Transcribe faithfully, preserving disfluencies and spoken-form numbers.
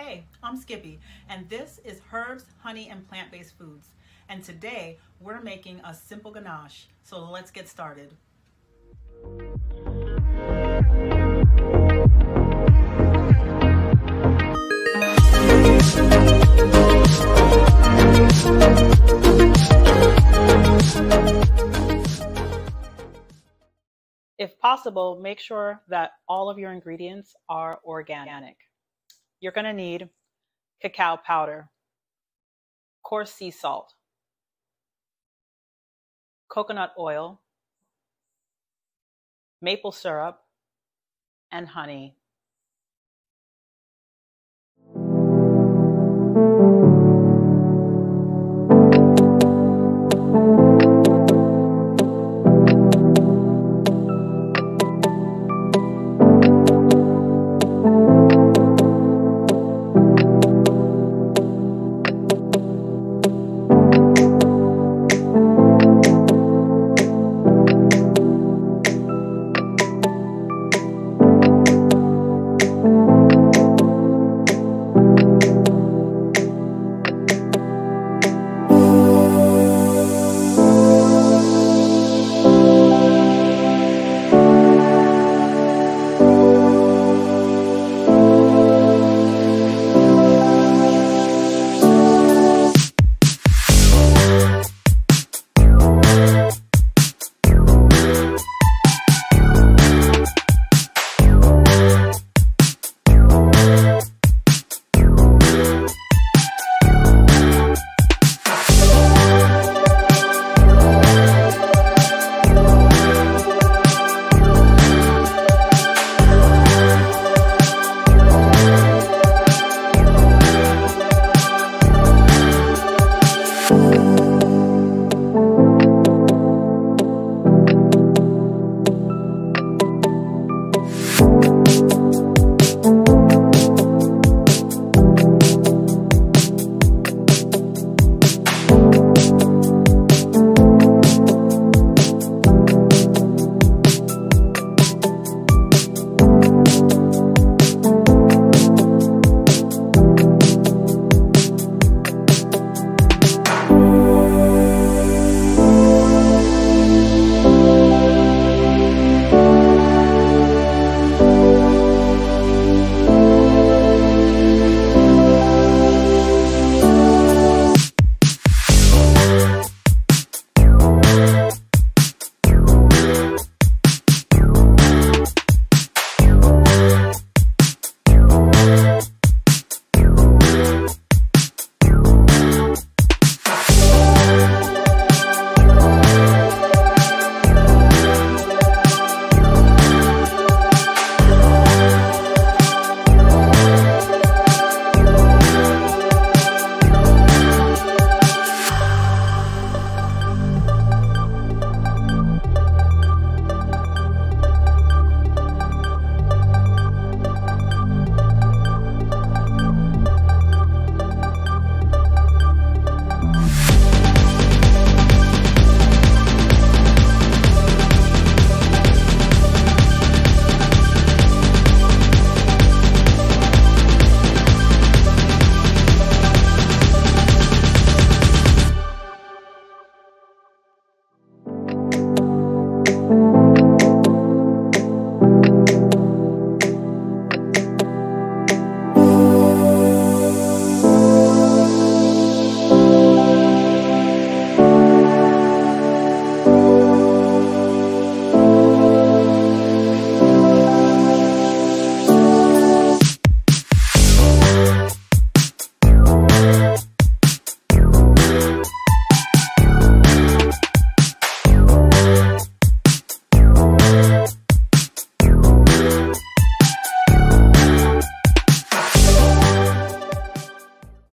Hey, I'm Skippy, and this is Herbs, Honey, and Plant-Based Foods. And today, we're making a simple ganache, so let's get started. If possible, make sure that all of your ingredients are organic. You're going to need cacao powder, coarse sea salt, coconut oil, maple syrup, and honey. Thank you.